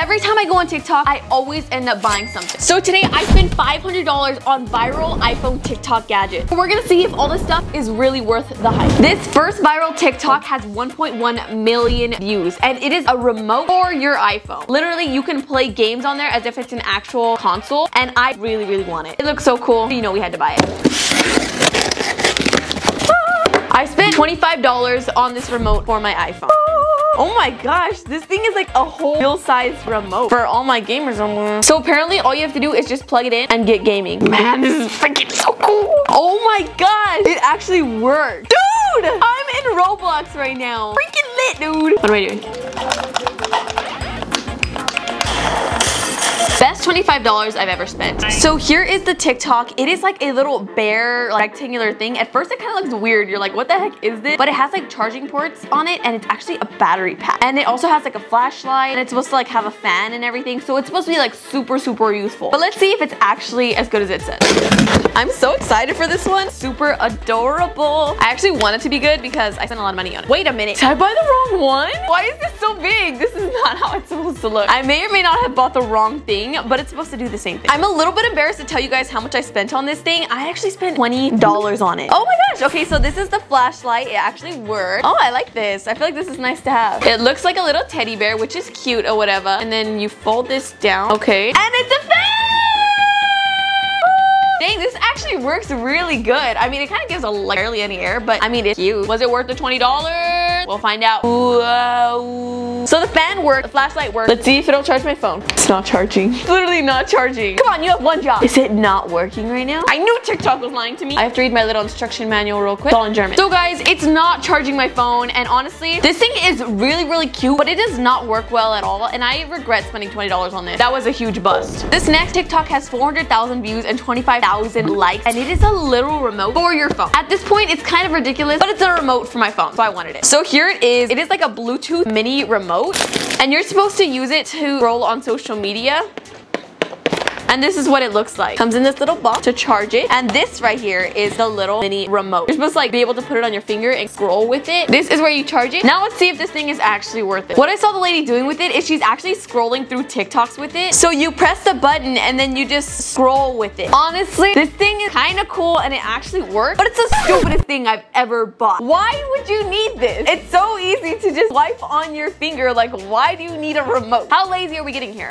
Every time I go on TikTok, I always end up buying something. So today I spent $500 on viral iPhone TikTok gadget. We're gonna see if all this stuff is really worth the hype. This first viral TikTok has 1.1 million views, and it is a remote for your iPhone. Literally, you can play games on there as if it's an actual console, and I really, really want it. It looks so cool. You know we had to buy it. I spent $25 on this remote for my iPhone. Oh my gosh, this thing is like a whole full-size remote for all my gamers on there. So apparently all you have to do is just plug it in and get gaming. Man, this is freaking so cool. Oh my gosh, it actually worked. Dude, I'm in Roblox right now. Freaking lit, dude. What am I doing? Best $25 I've ever spent. So here is the TikTok. It is like a little bare like, rectangular thing. At first it kind of looks weird. You're like, what the heck is this? But it has like charging ports on it, and it's actually a battery pack. And it also has like a flashlight, and it's supposed to like have a fan and everything. So it's supposed to be like super, super useful. But let's see if it's actually as good as it says. I'm so excited for this one. Super adorable. I actually want it to be good because I spent a lot of money on it. Wait a minute, did I buy the wrong one? Why is this so big? This is not how it's supposed to look. I may or may not have bought the wrong thing, but it's supposed to do the same thing. I'm a little bit embarrassed to tell you guys how much I spent on this thing. I actually spent $20 on it. Oh my gosh, okay, so this is the flashlight. It actually worked. Oh, I like this. I feel like this is nice to have. It looks like a little teddy bear, which is cute or whatever. And then you fold this down, okay. And it's a fan! Dang, this actually works really good. I mean, it kind of gives a barely any air, but I mean, it's cute. Was it worth the $20? We'll find out. Whoa. So the fan worked, the flashlight worked. Let's see if it'll charge my phone. It's not charging. It's literally not charging. Come on, you have one job. Is it not working right now? I knew TikTok was lying to me. I have to read my little instruction manual real quick. It's all in German. So guys, it's not charging my phone, and honestly, this thing is really, really cute, but it does not work well at all, and I regret spending $20 on this. That was a huge bust. This next TikTok has 400,000 views and 25,000 likes, and it is a little remote for your phone. At this point, it's kind of ridiculous, but it's a remote for my phone, so I wanted it. So here it is. It is like a Bluetooth mini remote. And you're supposed to use it to scroll on social media. And this is what it looks like. Comes in this little box to charge it. And this right here is the little mini remote. You're supposed to like be able to put it on your finger and scroll with it. This is where you charge it. Now let's see if this thing is actually worth it. What I saw the lady doing with it is she's actually scrolling through TikToks with it. So you press the button and then you just scroll with it. Honestly, this thing is kind of cool and it actually works, but it's the stupidest thing I've ever bought. Why would you need this? It's so easy to just wipe on your finger. Like, why do you need a remote? How lazy are we getting here?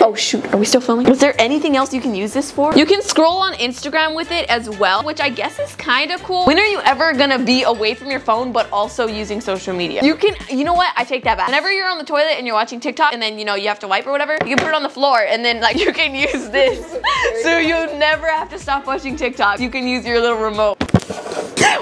Oh shoot, are we still filming? Was there anything else you can use this for? You can scroll on Instagram with it as well, which I guess is kind of cool. When are you ever gonna be away from your phone but also using social media? You can, you know what? I take that back. Whenever you're on the toilet and you're watching TikTok and then, you know, you have to wipe or whatever, you can put it on the floor and then like you can use this. So you never have to stop watching TikTok. You can use your little remote.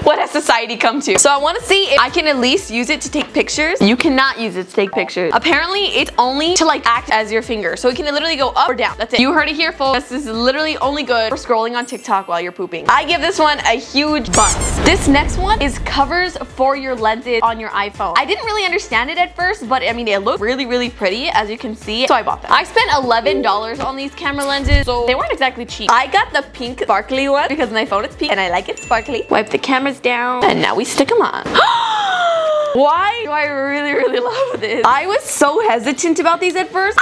What has society come to? So I want to see if I can at least use it to take pictures. You cannot use it to take pictures. Apparently, it's only to like act as your finger. So it can literally go up or down. That's it. You heard it here, folks. This is literally only good for scrolling on TikTok while you're pooping. I give this one a huge bust. This next one is covers for your lenses on your iPhone. I didn't really understand it at first, but I mean, it looked really, really pretty as you can see. So I bought them. I spent $11 on these camera lenses. So they weren't exactly cheap. I got the pink sparkly one because my phone is pink and I like it sparkly. Wipe the cameras down, and now we stick them on. Why do I really, really love this? I was so hesitant about these at first.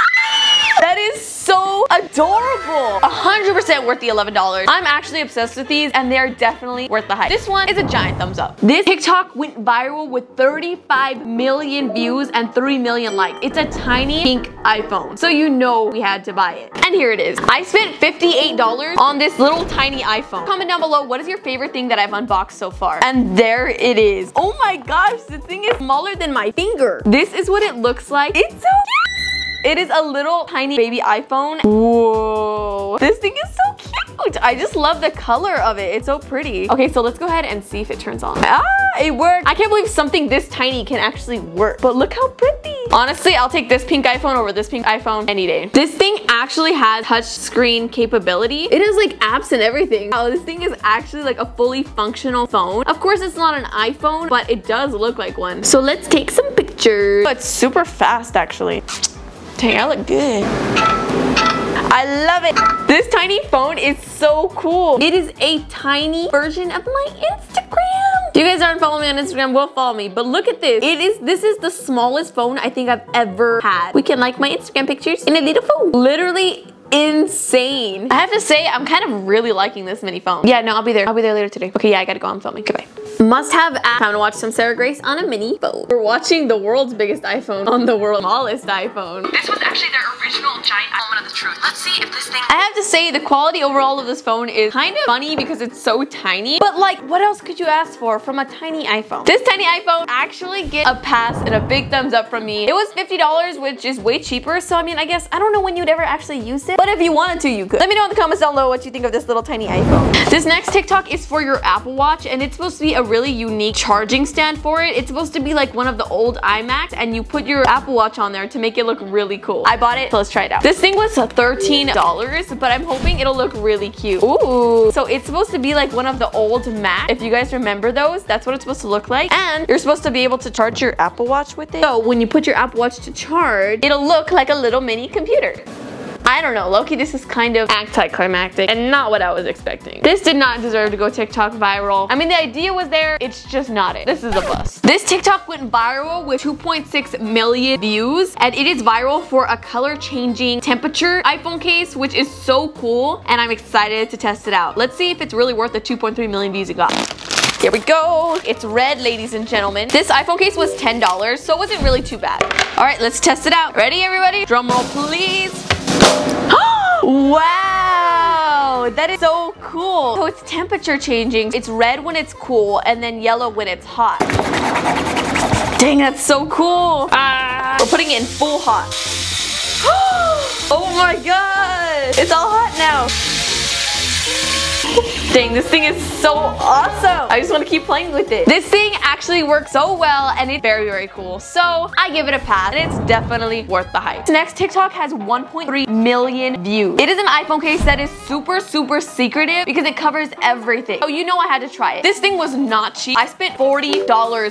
That is so adorable. 100% worth the $11. I'm actually obsessed with these, and they're definitely worth the hype. This one is a giant thumbs up. This TikTok went viral with 35 million views and 3 million likes. It's a tiny pink iPhone, so you know we had to buy it. And here it is. I spent $58 on this little tiny iPhone. Comment down below, what is your favorite thing that I've unboxed so far? And there it is. Oh my gosh, this thing is smaller than my finger. This is what it looks like. It's so cute. It is a little tiny baby iPhone. Whoa. This thing is so cute. I just love the color of it. It's so pretty. Okay, so let's go ahead and see if it turns on. Ah, it worked. I can't believe something this tiny can actually work. But look how pretty. Honestly, I'll take this pink iPhone over this pink iPhone any day. This thing actually has touch screen capability. It has like apps and everything. Oh, this thing is actually like a fully functional phone. Of course, it's not an iPhone, but it does look like one. So let's take some pictures. Oh, it's super fast actually. Dang, I look good. I love it. This tiny phone is so cool. It is a tiny version of my Instagram. If you guys aren't following me on Instagram, go follow me. But look at this. This is the smallest phone I think I've ever had. We can like my Instagram pictures in a little phone. Literally insane. I have to say, I'm kind of really liking this mini phone. Yeah, no, I'll be there later today. Okay, yeah, I gotta go. I'm filming. Goodbye. Must have app. Time to watch some SarahGrace on a mini phone. We're watching the world's biggest iPhone on the world's smallest iPhone. This was actually their original giant moment of the truth. Let's see if this thing. I have to say, the quality overall of this phone is kind of funny because it's so tiny. But like, what else could you ask for from a tiny iPhone? This tiny iPhone actually gets a pass and a big thumbs up from me. It was $50, which is way cheaper. So I mean, I guess I don't know when you'd ever actually use it. But if you wanted to, you could. Let me know in the comments down below what you think of this little tiny iPhone. This next TikTok is for your Apple Watch, and it's supposed to be a really unique charging stand for it. It's supposed to be like one of the old iMacs, and you put your Apple Watch on there to make it look really cool. I bought it, so let's try it out. This thing was $13, but I'm hoping it'll look really cute. Ooh. So it's supposed to be like one of the old Macs. If you guys remember those, that's what it's supposed to look like. And you're supposed to be able to charge your Apple Watch with it. So when you put your Apple Watch to charge, it'll look like a little mini computer. I don't know, Loki, this is kind of anticlimactic and not what I was expecting. This did not deserve to go TikTok viral. I mean, the idea was there, it's just not it. This is a bust. This TikTok went viral with 2.6 million views, and it is viral for a color changing temperature iPhone case, which is so cool, and I'm excited to test it out. Let's see if it's really worth the 2.3 million views it got. Here we go. It's red, ladies and gentlemen. This iPhone case was $10, so it wasn't really too bad. All right, let's test it out. Ready, everybody? Drum roll, please. Wow, that is so cool. So it's temperature changing. It's red when it's cool and then yellow when it's hot. Dang, that's so cool. We're putting it in full hot. Oh my god, it's all hot now. Dang, this thing is so awesome. I just want to keep playing with it. This thing actually works so well, and it's very, very cool. So I give it a pass, and it's definitely worth the hype. This next TikTok has 1.3 million views. It is an iPhone case that is super, super secretive because it covers everything. Oh, you know I had to try it. This thing was not cheap. I spent $40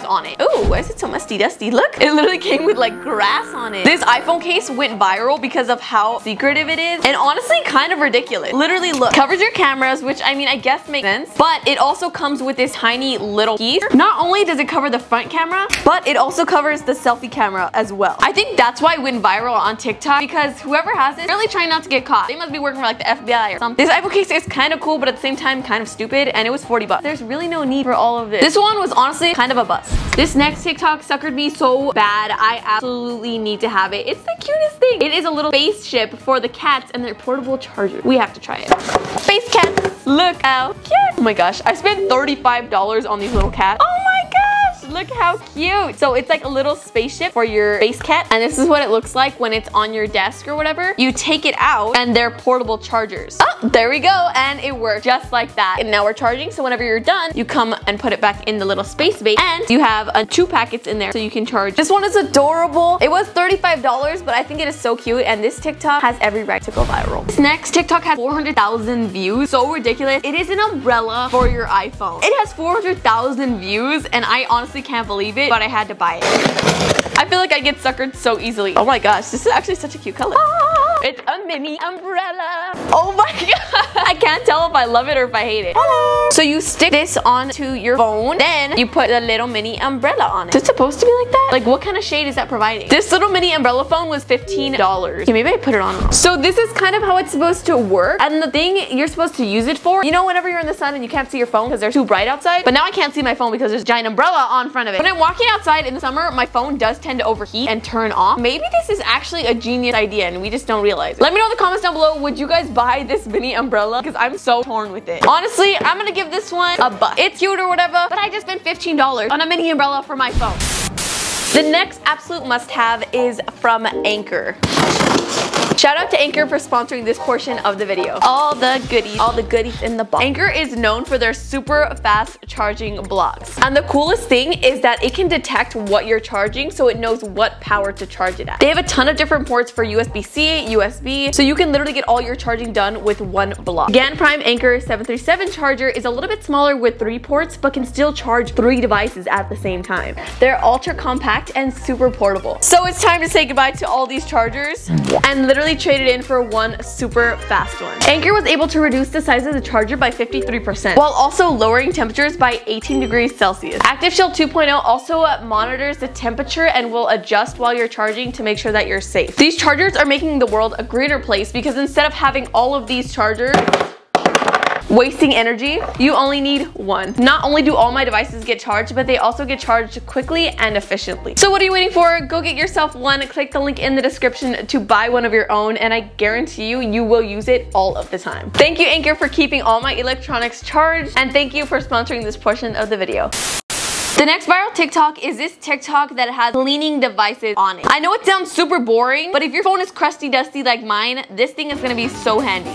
on it. Ooh, why is it so musty dusty? Look, it literally came with like grass on it. This iPhone case went viral because of how secretive it is, and honestly kind of ridiculous. Literally, look, covers your cameras, which I mean, I guess makes sense, but it also comes with this tiny little key. Not only does it cover the front camera, but it also covers the selfie camera as well. I think that's why it went viral on TikTok, because whoever has it really trying not to get caught. They must be working for like the FBI or something. This iPhone case is kind of cool, but at the same time kind of stupid, and it was $40. There's really no need for all of this. This one was honestly kind of a bust. This next TikTok suckered me so bad. I absolutely need to have it. It's the cutest thing. It is a little spaceship for the cats and their portable charger. We have to try it. Space cats. Look how cute. Oh my gosh, I spent $35 on these little cats. Oh my gosh, look how cute. So it's like a little spaceship for your space cat, and this is what it looks like when it's on your desk or whatever. You take it out and they're portable chargers. Oh, there we go, and it worked just like that. And now we're charging, so whenever you're done, you come and put it back in the little space base, and you have two packets in there so you can charge. This one is adorable. It was $35, but I think it is so cute, and this TikTok has every right to go viral. This next TikTok has 400,000 views. So ridiculous. It is an umbrella for your iPhone. It has 400,000 views, and I honestly can't believe it, but I had to buy it. I feel like I get suckered so easily. Oh my gosh, this is actually such a cute color. Ah, it's a mini umbrella. Oh my god. I can't tell if I love it or if I hate it. Hello. So you stick this onto your phone, then you put a little mini umbrella on it. Is it supposed to be like that? Like, what kind of shade is that providing? This little mini umbrella phone was $15. Okay, maybe I put it on wrong. So this is kind of how it's supposed to work, and the thing you're supposed to use it for, you know, whenever you're in the sun and you can't see your phone because they're too bright outside, but now I can't see my phone because there's a giant umbrella on front of it. When I'm walking outside in the summer, my phone does tend to overheat and turn off. Maybe this is actually a genius idea and we just don't realize it. Let me know in the comments down below, would you guys buy this mini umbrella? Because I'm so torn with it. Honestly, I'm gonna give this one a buck. It's cute or whatever, but I just spent $15 on a mini umbrella for my phone. The next absolute must-have is from Anker. Shout out to Anker for sponsoring this portion of the video. All the goodies in the box. Anker is known for their super fast charging blocks. And the coolest thing is that it can detect what you're charging, so it knows what power to charge it at. They have a ton of different ports for USB-C, USB, so you can literally get all your charging done with one block. GaN Prime Anker 737 charger is a little bit smaller with 3 ports, but can still charge 3 devices at the same time. They're ultra compact and super portable. So it's time to say goodbye to all these chargers and literally they traded in for one super fast one. Anker was able to reduce the size of the charger by 53%, while also lowering temperatures by 18 degrees Celsius. Active Shield 2.0 also monitors the temperature and will adjust while you're charging to make sure that you're safe. These chargers are making the world a greener place because instead of having all of these chargers wasting energy, you only need one. Not only do all my devices get charged, but they also get charged quickly and efficiently. So what are you waiting for? Go get yourself one. Click the link in the description to buy one of your own, and I guarantee you, you will use it all of the time. Thank you, Anker, for keeping all my electronics charged, and thank you for sponsoring this portion of the video. The next viral TikTok is this TikTok that has cleaning devices on it. I know it sounds super boring, but if your phone is crusty dusty like mine, this thing is gonna be so handy.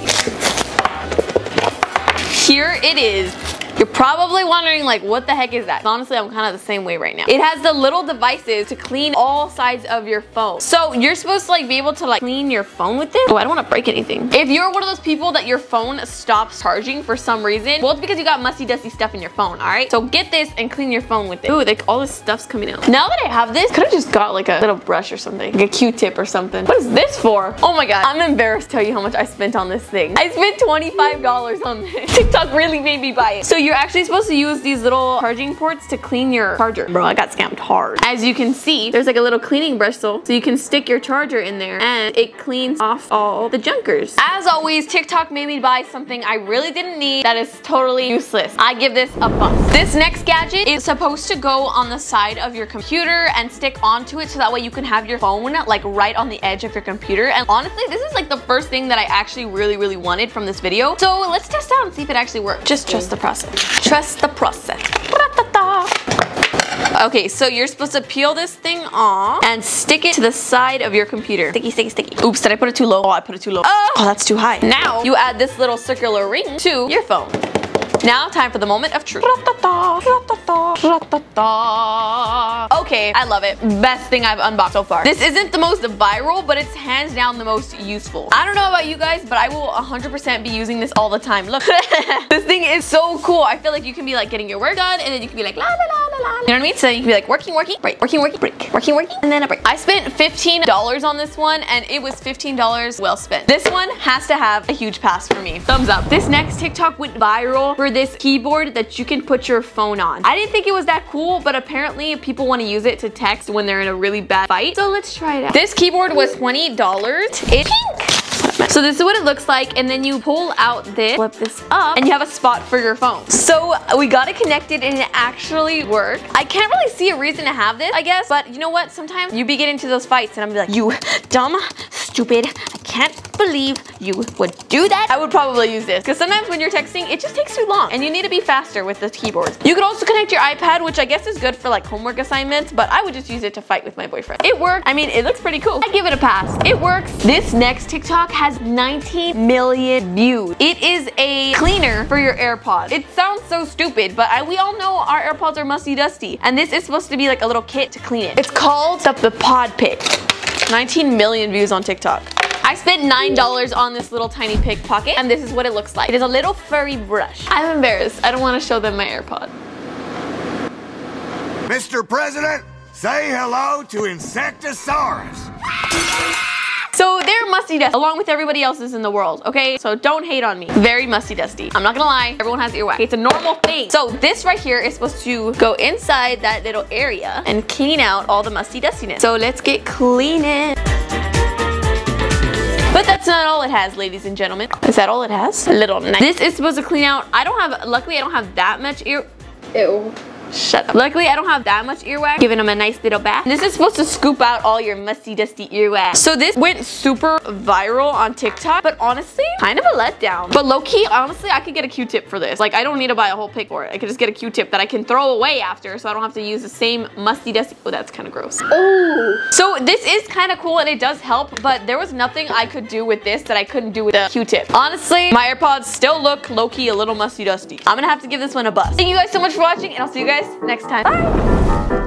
Here it is. You're probably wondering like, what the heck is that? Honestly, I'm kind of the same way right now. It has the little devices to clean all sides of your phone. So you're supposed to like be able to like clean your phone with it. Oh, I don't want to break anything. If you're one of those people that your phone stops charging for some reason, well, it's because you got musty, dusty stuff in your phone, all right? So get this and clean your phone with it. Ooh, like all this stuff's coming out. Now that I have this, could have just got like a little brush or something, like a Q-tip or something. What is this for? Oh my God, I'm embarrassed to tell you how much I spent on this thing. I spent $25 on this. TikTok really made me buy it. So you're actually supposed to use these little charging ports to clean your charger. Bro, I got scammed hard. As you can see, there's like a little cleaning bristle, so you can stick your charger in there and it cleans off all the junkers. As always, TikTok made me buy something I really didn't need that is totally useless. I give this a bust. This next gadget is supposed to go on the side of your computer and stick onto it so that way you can have your phone like right on the edge of your computer. And honestly, this is like the first thing that I actually really wanted from this video. So let's test out and see if it actually works. Just trust the process. Trust the process. Okay, so you're supposed to peel this thing off and stick it to the side of your computer. Sticky, sticky, sticky. Oops, did I put it too low? Oh, I put it too low. Oh, that's too high. Now you add this little circular ring to your phone. Now, time for the moment of truth. Okay, I love it. Best thing I've unboxed so far. This isn't the most viral, but it's hands down the most useful. I don't know about you guys, but I will 100% be using this all the time. Look, this thing is so cool. I feel like you can be like getting your work done, and then you can be like la la la la la. You know what I mean? So you can be like working, break, working, break, working, and then a break. I spent $15 on this one, and it was $15 well spent. This one has to have a huge pass for me. Thumbs up. This next TikTok went viral for this keyboard that you can put your phone on. I didn't think it was that cool, but apparently people want to use it to text when they're in a really bad fight. So let's try it out. This keyboard was $20. It's pink. So this is what it looks like, and then you pull out this, flip this up, and you have a spot for your phone. So we got it connected and it actually worked. I can't really see a reason to have this, I guess, but you know what? Sometimes you be getting into those fights and I'm like, you dumb, stupid, I can't believe you would do that. I would probably use this because sometimes when you're texting, it just takes too long and you need to be faster with the keyboard. You could also connect your iPad, which I guess is good for like homework assignments, but I would just use it to fight with my boyfriend. It worked. I mean, it looks pretty cool. I give it a pass. It works. This next TikTok has 19 million views. It is a cleaner for your AirPods. It sounds so stupid, but we all know our AirPods are musty dusty, and this is supposed to be like a little kit to clean it. It's called the Pod Pick. 19 million views on TikTok. I spent $9 on this little tiny pig pocket, and this is what it looks like. It is a little furry brush. I'm embarrassed. I don't want to show them my AirPod. Mr. President, say hello to Insectosaurus. So they're musty dusty, along with everybody else's in the world, okay? So don't hate on me. Very musty dusty. I'm not gonna lie, everyone has earwax. It's a normal thing. So this right here is supposed to go inside that little area and clean out all the musty dustiness. So let's get cleaning. But that's not all it has, ladies and gentlemen. Is that all it has? A little knife. This is supposed to clean out, luckily I don't have that much ew. Shut up. Luckily, I don't have that much earwax. Giving them a nice little bath. This is supposed to scoop out all your musty, dusty earwax. So this went super viral on TikTok, but honestly, kind of a letdown. But low-key, honestly, I could get a Q-tip for this. Like, I don't need to buy a whole pick for it. I could just get a Q-tip that I can throw away after, so I don't have to use the same musty, dusty. Oh, that's kind of gross. Oh. So this is kind of cool, and it does help, but there was nothing I could do with this that I couldn't do with a Q-tip. Honestly, my AirPods still look low-key a little musty, dusty. I'm gonna have to give this one a bust. Thank you guys so much for watching, and I'll see you guys next time. Bye!